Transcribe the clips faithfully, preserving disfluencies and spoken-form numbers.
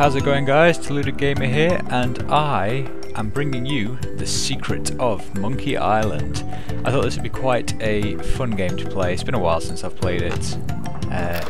How's it going, guys? Deluded Gamer here, and I am bringing you The Secret of Monkey Island. I thought this would be quite a fun game to play. It's been a while since I've played it, uh,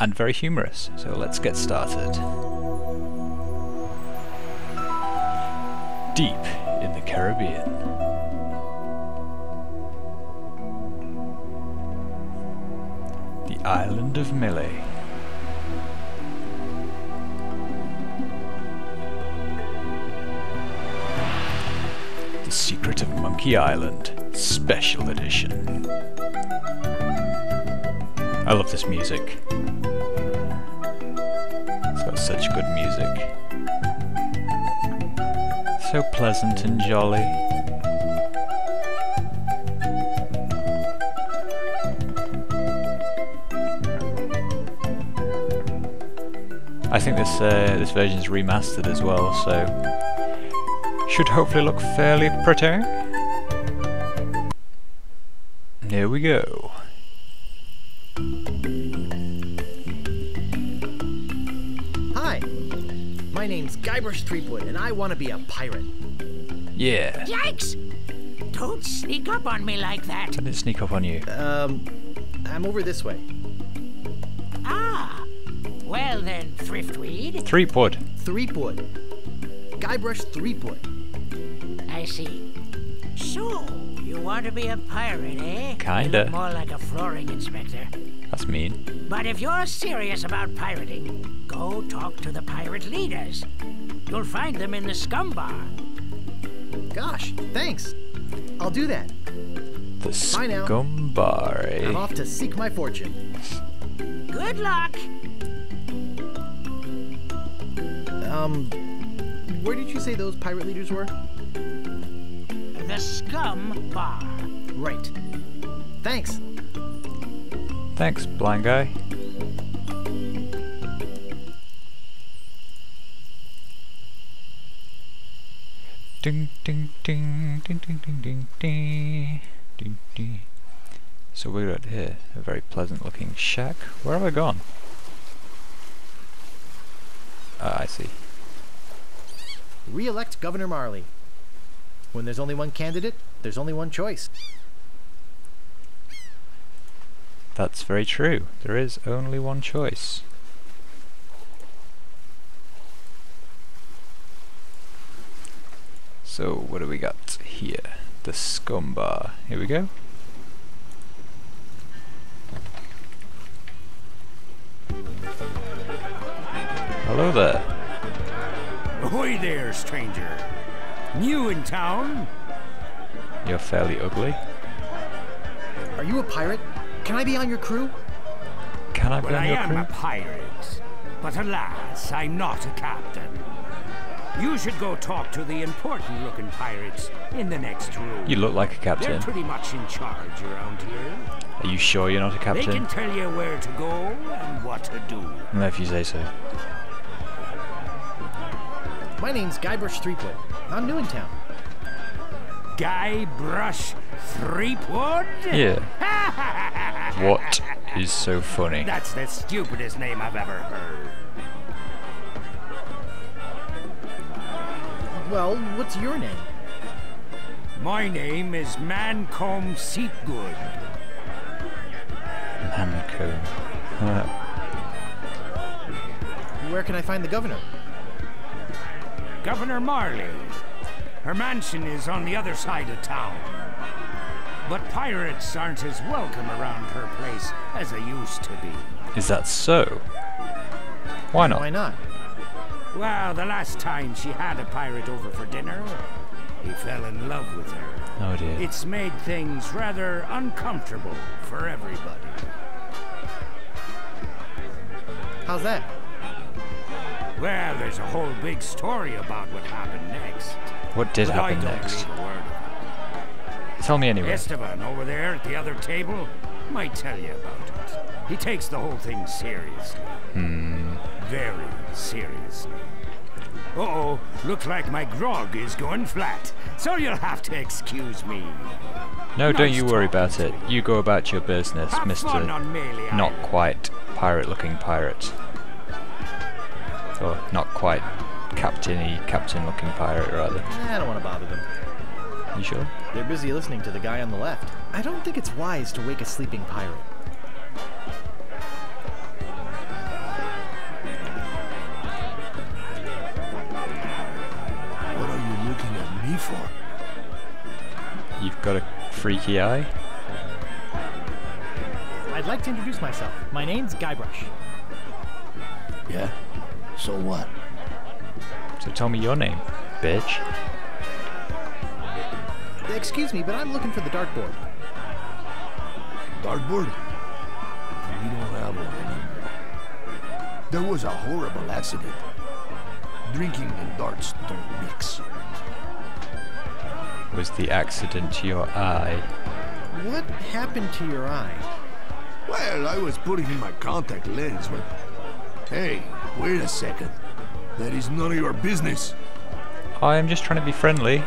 and very humorous, so let's get started. Deep in the Caribbean. The island of Mêlée. The Secret of Monkey Island, Special Edition. I love this music. It's got such good music. So pleasant and jolly. I think this uh, this version is remastered as well, so should hopefully look fairly pretty. Here we go. Hi, my name's Guybrush Threepwood, and I want to be a pirate. Yeah. Yikes! Don't sneak up on me like that. I didn't sneak up on you. Um, I'm over this way. Well then, Thriftweed. Threepwood. Threepwood. Guybrush Threepwood. I see. So, you want to be a pirate, eh? Kinda. More like a flooring inspector. That's mean. But if you're serious about pirating, go talk to the pirate leaders. You'll find them in the scum bar. Gosh, thanks. I'll do that. The scum bar, eh? I'm off to seek my fortune. Good luck. Um, where did you say those pirate leaders were? The scum bar. Right. Thanks. Thanks, blind guy. Ding, ding, ding, ding, ding, ding, ding, ding, ding, ding. So we're out here, a very pleasant looking shack. Where have I gone? Uh, I see. Re-elect Governor Marley. When there's only one candidate, there's only one choice. That's very true. There is only one choice. So, what do we got here? The scum bar. Here we go. Hello there. Ahoy there, stranger. New in town? You're fairly ugly. Are you a pirate? Can I be on your crew? Can I be well, on I your crew? I am a pirate, but alas, I'm not a captain. You should go talk to the important-looking pirates in the next room. You look like a captain. They're pretty much in charge around here. Are you sure you're not a captain? They can tell you where to go and what to do. No, if you say so. My name's Guybrush Threepwood. I'm new in town. Guybrush Threepwood? Yeah. What is so funny? That's the stupidest name I've ever heard. Well, what's your name? My name is Mancomb Seagood. Mancomb. Huh. Where can I find the governor? Governor Marley. Her mansion is on the other side of town. But pirates aren't as welcome around her place as they used to be. Is that so? Why not? Why not? Well, the last time she had a pirate over for dinner, he fell in love with her. Oh dear. It's made things rather uncomfortable for everybody. How's that? Well, there's a whole big story about what happened next. What did but happen I don't next? Read a word. Tell me anyway. Esteban over there at the other table might tell you about it. He takes the whole thing seriously. Hmm. Very seriously. Uh-oh, looks like my grog is going flat, so you'll have to excuse me. No, nice don't you worry about it. You go about your business, have Mister Not Quite Pirate-Looking Pirate. Or not quite captain-y, captain-looking pirate, rather. I don't want to bother them. You sure? They're busy listening to the guy on the left. I don't think it's wise to wake a sleeping pirate. What are you looking at me for? You've got a freaky eye? I'd like to introduce myself. My name's Guybrush. Yeah? So what? So tell me your name, bitch. Excuse me, but I'm looking for the dartboard. Dartboard? We don't have one anymore. There was a horrible accident. Drinking and darts don't mix. Was the accident to your eye? What happened to your eye? Well, I was putting in my contact lens when... Hey, wait a second. That is none of your business. I am just trying to be friendly.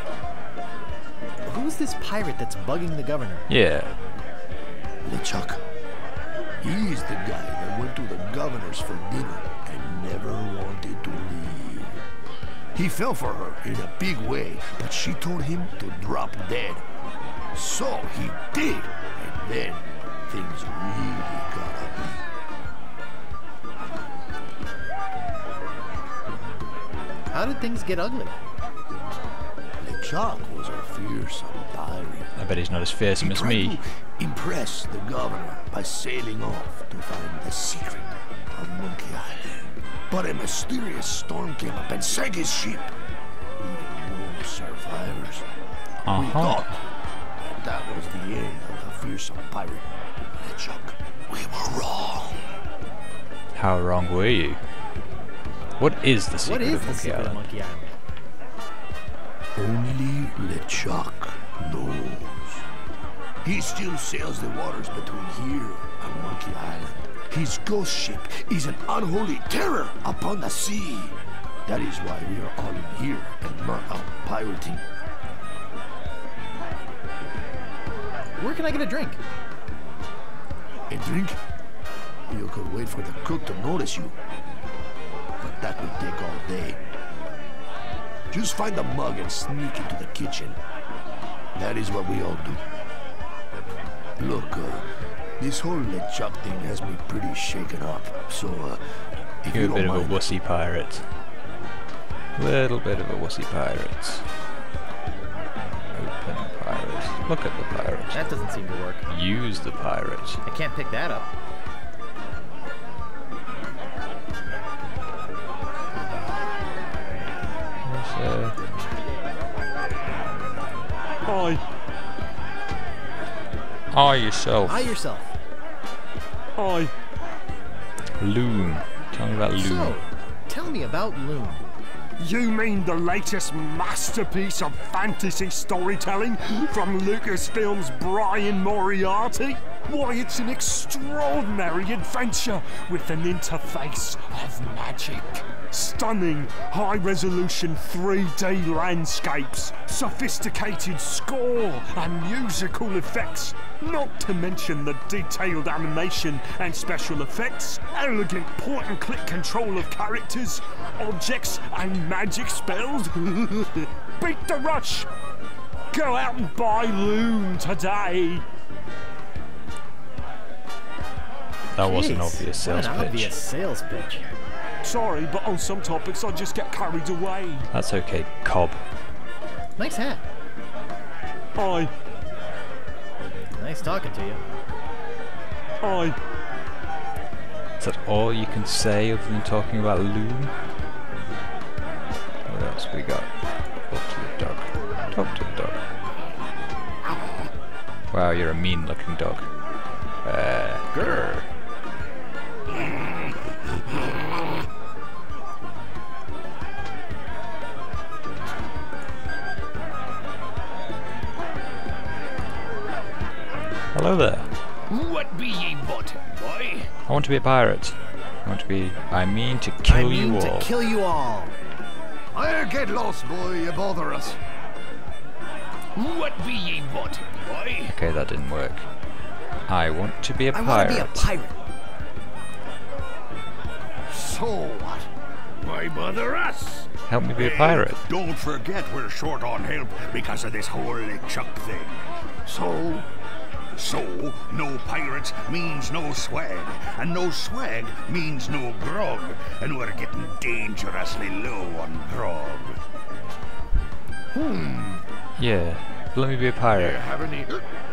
Who's this pirate that's bugging the governor? Yeah. LeChuck. He is the guy that went to the governor's for dinner and never wanted to leave. He fell for her in a big way, but she told him to drop dead. So he did, and then things really got ugly. How did things get ugly? LeChuck was a fearsome pirate. I bet he's not as fearsome as me. He tried to impress the governor by sailing off to find the secret of Monkey Island. But a mysterious storm came up and sank his ship, leaving no survivors. Uh-huh. We thought that, that was the end of the fearsome pirate LeChuck. We were wrong. How wrong were you? What is the secret, what is of, the Monkey secret of Monkey Island? Only LeChuck knows. He still sails the waters between here and Monkey Island. His ghost ship is an unholy terror upon the sea. That is why we are all in here and not out pirating. Where can I get a drink? A drink? You could wait for the cook to notice you. But that would take all day. Just find a mug and sneak into the kitchen. That is what we all do. Look, uh, this whole LeChuck thing has me pretty shaken up, so uh, if You're you don't a bit mind, of a wussy pirate. Little bit of a wussy pirate. Open pirate. Look at the pirate. That doesn't seem to work. Use the pirate. I can't pick that up. Uh, Hi. Hi yourself. Hi yourself. Hi. Loom. Tell me about Loom. So, tell me about Loom. You mean the latest masterpiece of fantasy storytelling from Lucasfilm's Brian Moriarty? Why, it's an extraordinary adventure with an interface of magic. Stunning high-resolution three D landscapes, sophisticated score and musical effects, not to mention the detailed animation and special effects, elegant point-and-click control of characters, objects and magic spells. Beat the rush! Go out and buy Loom today! That Jeez, was an obvious sales what an pitch. obvious sales pitch. Sorry, but on some topics I just get carried away. That's okay, Cobb. Nice hat. Hi. Nice talking to you. Hi. Is that all you can say other than talking about Loom? What else we got? Talk to the dog. Talk to the dog. Wow, you're a mean-looking dog. Uh, grr. Hello there. What be ye bottom, boy? I want to be a pirate. I want to be... I mean to kill I mean you all. I mean to kill you all. I'll get lost, boy. You bother us. What be ye bottom, boy? Okay, that didn't work. I want to be a pirate. I want to be a pirate. So what? Why bother us? Help me be a pirate. Hey, don't forget we're short on help because of this whole LeChuck thing. So, so, no pirates means no swag, and no swag means no grog, and we're getting dangerously low on grog. Hmm. Yeah, let me be a pirate. Do you have any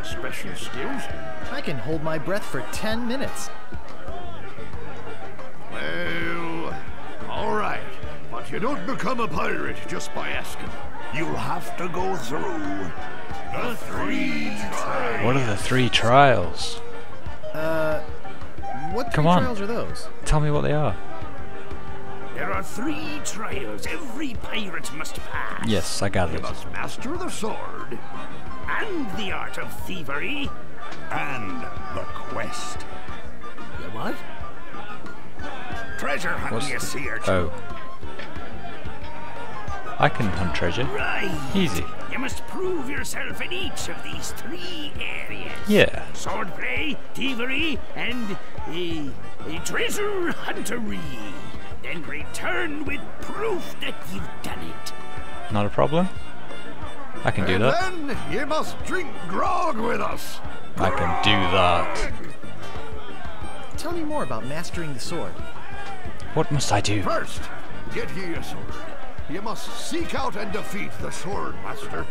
special skills? I can hold my breath for ten minutes. Well, all right, but you don't become a pirate just by asking. You'll have to go through the three trials. What are the three trials? Uh, what Come three on. trials are those? Tell me what they are. There are three trials every pirate must pass. Yes, I got it. You must master the sword, and the art of thievery, and the quest. The what? Treasure hunting, you sea urchin. Oh. I can hunt treasure. Right. Easy. You must prove yourself in each of these three areas. Yeah. Swordplay, thievery, and a, a treasure huntery. And return with proof that you've done it. Not a problem. I can and do that. Then you must drink grog with us. I grog. can do that. Tell me more about mastering the sword. What must I do? First, get here, sword. You must seek out and defeat the sword master.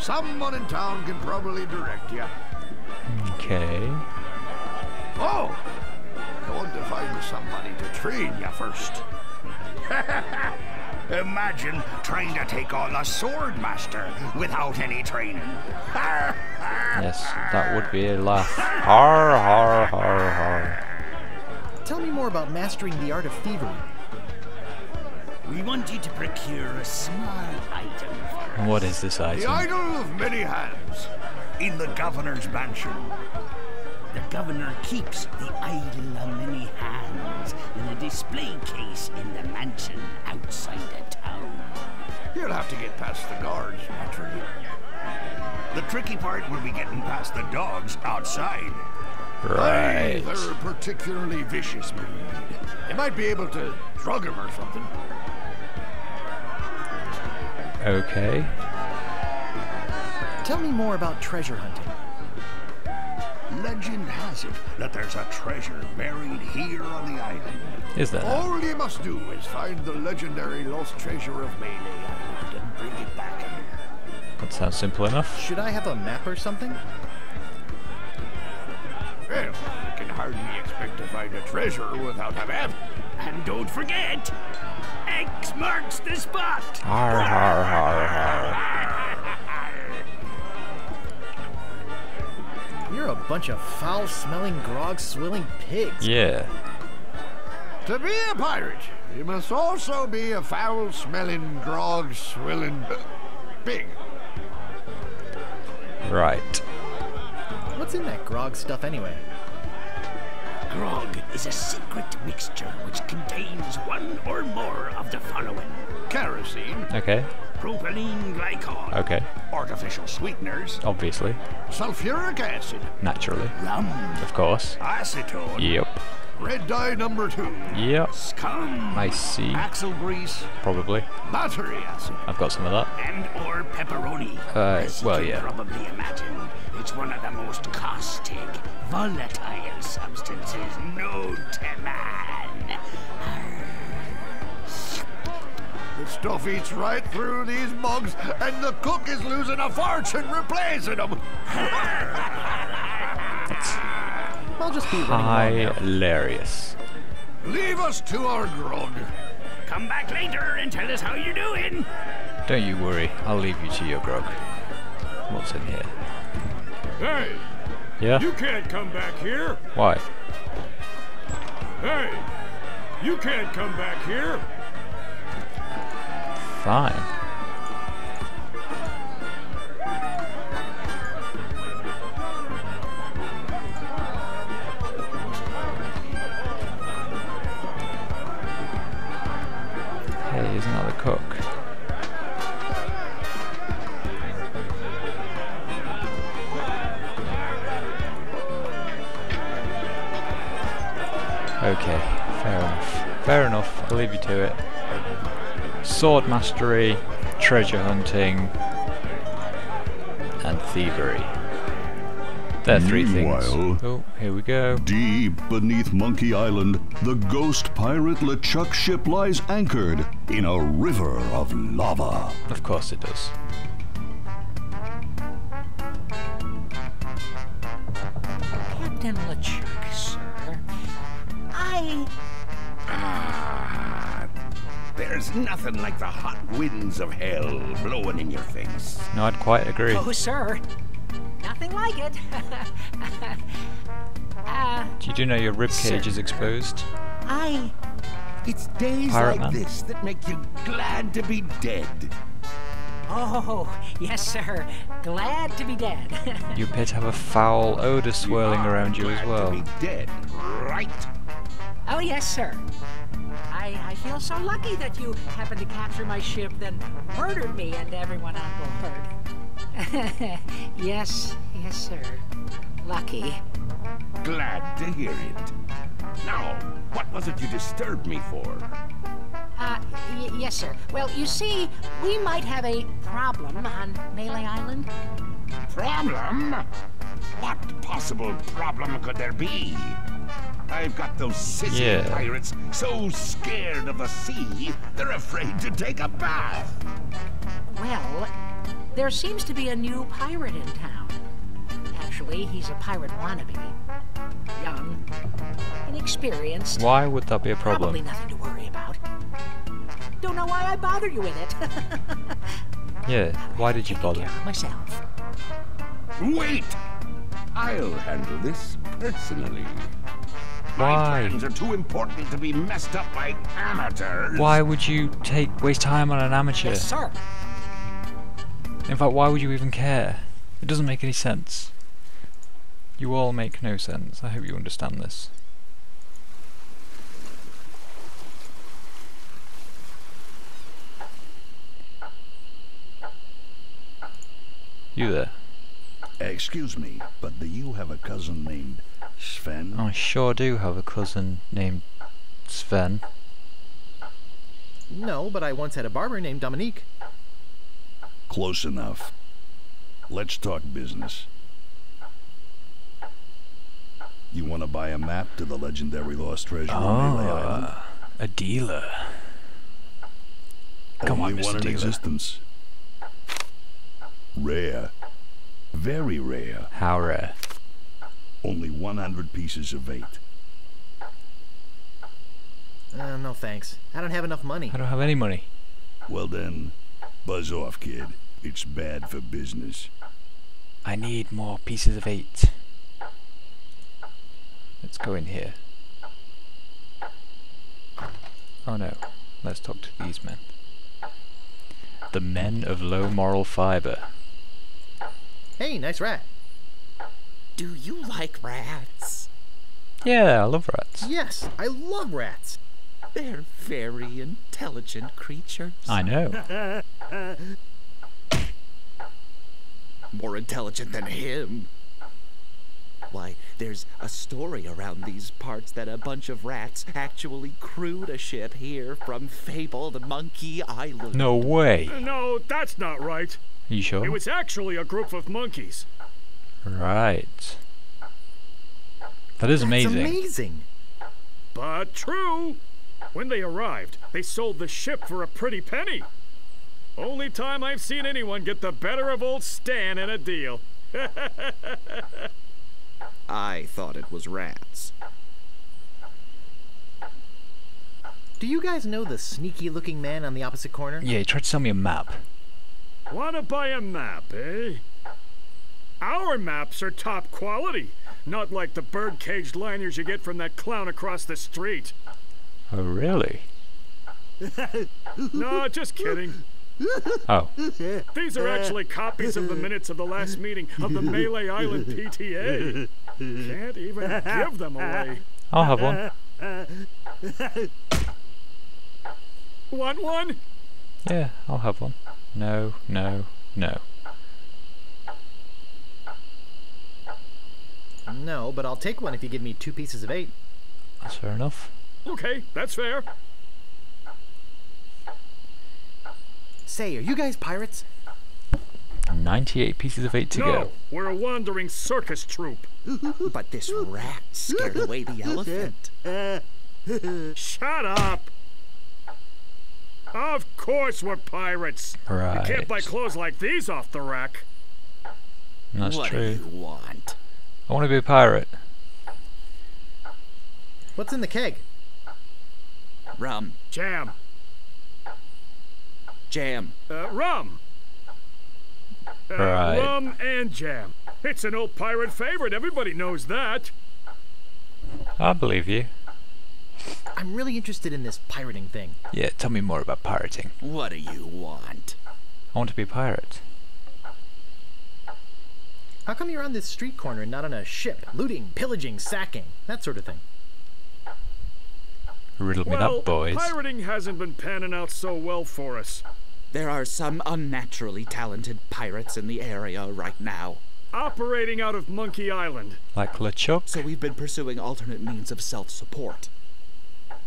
Someone in town can probably direct you. Okay. Oh! I want to find somebody to train you first. Imagine trying to take on a sword master without any training. Yes, that would be a laugh. Har, har, har, har. Tell me more about mastering the art of thievery. We want you to procure a small item for us. What is this item? The idol of many hands, in the governor's mansion. The governor keeps the idol of many hands in a display case in the mansion outside the town. You'll have to get past the guards, naturally. The tricky part will be getting past the dogs outside. Right. Aye, they're particularly vicious, breed. You might be able to drug them or something. Okay. Tell me more about treasure hunting. Legend has it that there's a treasure buried here on the island. Is that? All you must do is find the legendary lost treasure of Mêlée Island and bring it back here. That sounds simple enough. Should I have a map or something? Well, I can hardly expect to find a treasure without a map. And don't forget, X marks the spot! Har, har, har, har. You're a bunch of foul-smelling, grog-swilling pigs. Yeah. To be a pirate, you must also be a foul-smelling, grog-swilling pig. Right. What's in that grog stuff anyway? Grog is a secret mixture which contains one or more of the following: kerosene, okay, propylene glycol, okay, artificial sweeteners, obviously, sulfuric acid, naturally, rum, of course, acetone, yep, red dye number two, yep, scum, I see, axle grease, probably, battery acid, I've got some of that, and or pepperoni. Uh, as well, you can yeah. probably imagine, it's one of the most caustic, volatile substances known to man. The stuff eats right through these mugs, and the cook is losing a fortune replacing them. I'll just be hilarious. Leave us to our grog. Come back later and tell us how you're doing. Don't you worry, I'll leave you to your grog. What's in here? Hey! Yeah? You can't come back here! Why? Hey! You can't come back here! Fine. Hey, isn't that the cook? Okay, fair enough. Fair enough, I'll leave you to it. sword mastery, treasure hunting, and thievery. There are three Meanwhile, things. Oh, here we go. Deep beneath Monkey Island, the ghost pirate LeChuck ship lies anchored in a river of lava. Of course it does. Captain LeChuck, sir. I... Ah, there's nothing like the hot winds of hell blowing in your face. No, I'd quite agree. Oh, sir. Nothing like it. uh, you do know your ribcage is exposed? I. It's days Pirate like man. this that make you glad to be dead. Oh, yes, sir. Glad to be dead. You appear to have a foul odor swirling you around you as well. Glad to be dead, right? Oh, yes, sir. I, I feel so lucky that you happened to capture my ship, then murdered me and everyone on board. Yes, yes, sir. Lucky. Glad to hear it. Now, what was it you disturbed me for? Uh, y yes, sir. Well, you see, we might have a problem on Mêlée Island. Problem? What possible problem could there be? I've got those sissy yeah. pirates so scared of the sea, they're afraid to take a bath. Well... there seems to be a new pirate in town. Actually, he's a pirate wannabe. Young, inexperienced. Why would that be a problem? Probably nothing to worry about. Don't know why I bother you with it. Yeah, why did you bother? Take care of myself. Wait! I'll handle this personally. Why? My plans are too important to be messed up by amateurs. Why would you take waste time on an amateur? Yes, sir. In fact, why would you even care? It doesn't make any sense. You all make no sense. I hope you understand this. You there? Excuse me, but do you have a cousin named Sven? I sure do have a cousin named Sven. No, but I once had a barber named Dominique. Close enough. Let's talk business. You want to buy a map to the legendary lost treasure oh, on Mêlée Island? A dealer. Come Only on, Mister Dealer. Only one in existence. Rare. Very rare. How rare? Only one hundred pieces of eight. Uh, no thanks. I don't have enough money. I don't have any money. Well then... buzz off, kid. It's bad for business. I need more pieces of eight. Let's go in here. Oh no. Let's talk to these men. The men of low moral fiber. Hey, nice rat. Do you like rats? Yeah, I love rats. Yes, I love rats. They're very intelligent creatures. I know. More intelligent than him. Why, there's a story around these parts that a bunch of rats actually crewed a ship here from fabled Monkey Island. No way. No, that's not right. You sure? It was actually a group of monkeys. Right. That is that's amazing. amazing. But true. When they arrived, they sold the ship for a pretty penny. Only time I've seen anyone get the better of old Stan in a deal. I thought it was rats. Do you guys know the sneaky-looking man on the opposite corner? Yeah, he tried to sell me a map. Wanna buy a map, eh? Our maps are top quality, not like the bird-caged liners you get from that clown across the street. Oh, really? No, just kidding. Oh. These are actually copies of the minutes of the last meeting of the Mêlée Island P T A. Can't even give them away. I'll have one. Want one? Yeah, I'll have one. No, no, no. No, but I'll take one if you give me two pieces of eight. That's fair enough. Okay, that's fair. Say, are you guys pirates? ninety-eight pieces of eight to no, go. No, we're a wandering circus troupe. But this rat scared away the elephant. Shut up! Of course we're pirates. Right. You can't buy clothes like these off the rack. That's what true. Do you want? I want to be a pirate. What's in the keg? Rum. Jam. Jam. Uh, rum. Uh, right. Rum and jam. It's an old pirate favorite. Everybody knows that. I believe you. I'm really interested in this pirating thing. Yeah, tell me more about pirating. What do you want? I want to be a pirate. How come you're on this street corner and not on a ship? Looting, pillaging, sacking, that sort of thing. Riddle me well, up, boys. Pirating hasn't been panning out so well for us. There are some unnaturally talented pirates in the area right now. Operating out of Monkey Island. Like LeChuck? So we've been pursuing alternate means of self-support.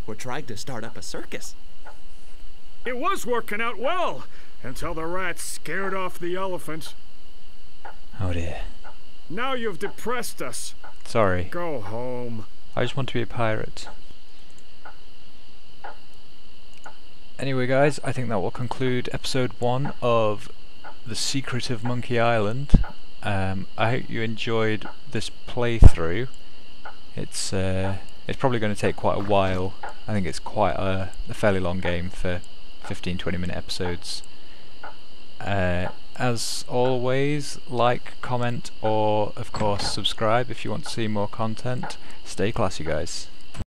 We're trying to start up a circus. It was working out well, until the rats scared off the elephant. Oh dear. Now you've depressed us. Sorry. Go home. I just want to be a pirate. Anyway guys, I think that will conclude episode one of The Secret of Monkey Island. Um, I hope you enjoyed this playthrough. It's, uh... It's probably going to take quite a while. I think it's quite a, a fairly long game for fifteen to twenty minute episodes. Uh, as always, like, comment, or of course subscribe if you want to see more content. Stay classy, guys.